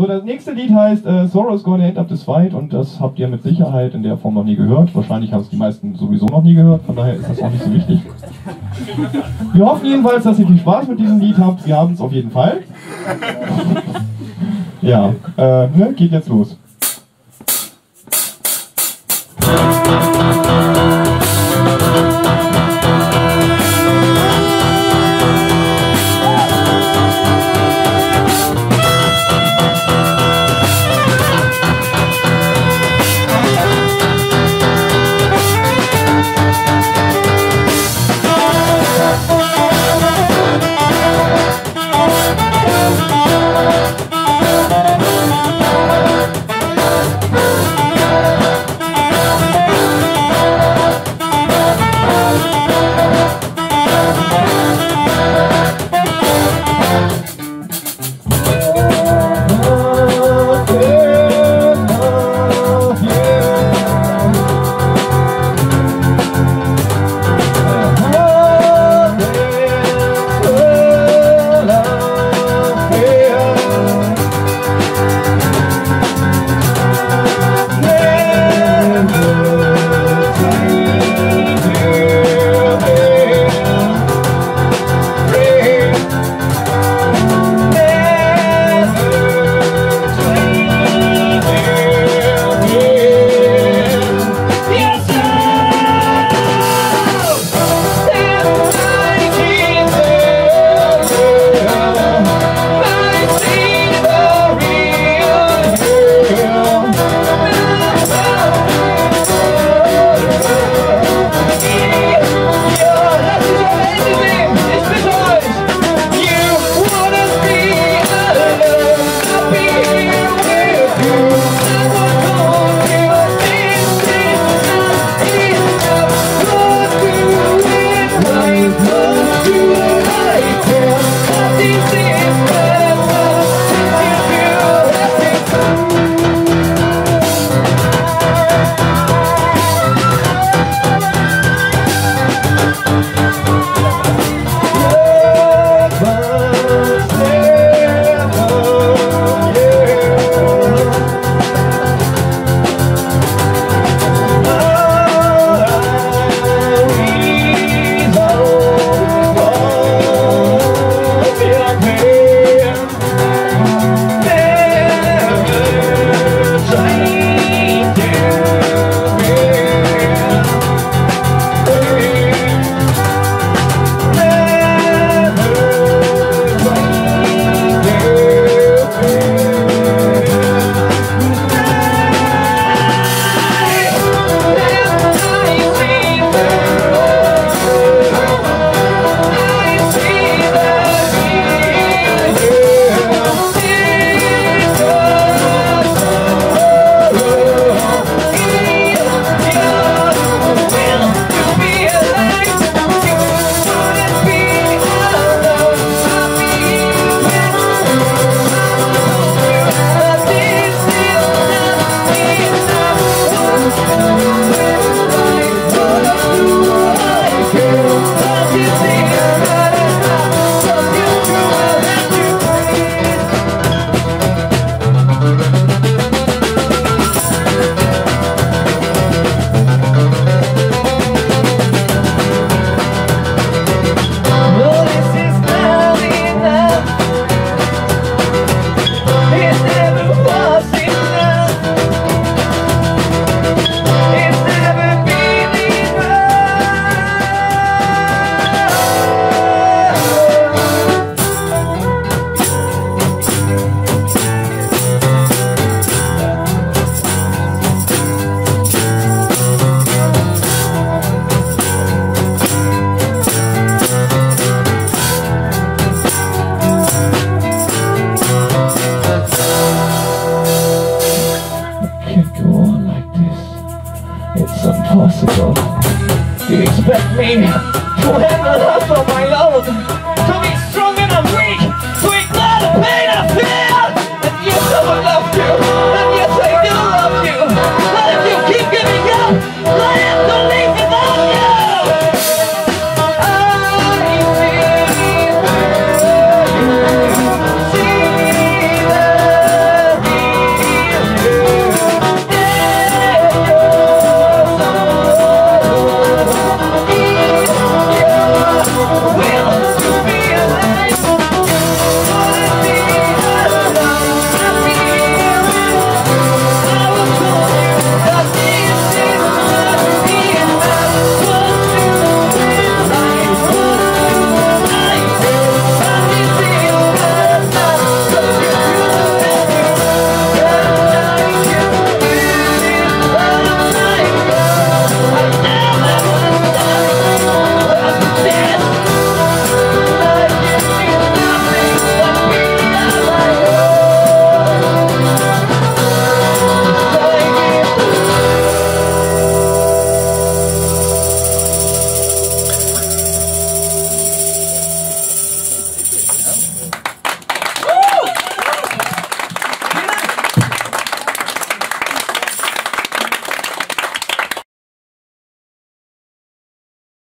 So, das nächste Lied heißt Sorrow's Gonna End Up This Fight, und das habt ihr mit Sicherheit in der Form noch nie gehört. Wahrscheinlich haben es die meisten sowieso noch nie gehört, von daher ist das auch nicht so wichtig. Wir hoffen jedenfalls, dass ihr viel Spaß mit diesem Lied habt. Wir haben es auf jeden Fall. Ja, ne? Geht jetzt los. Impossible. You expect me to have enough of my love?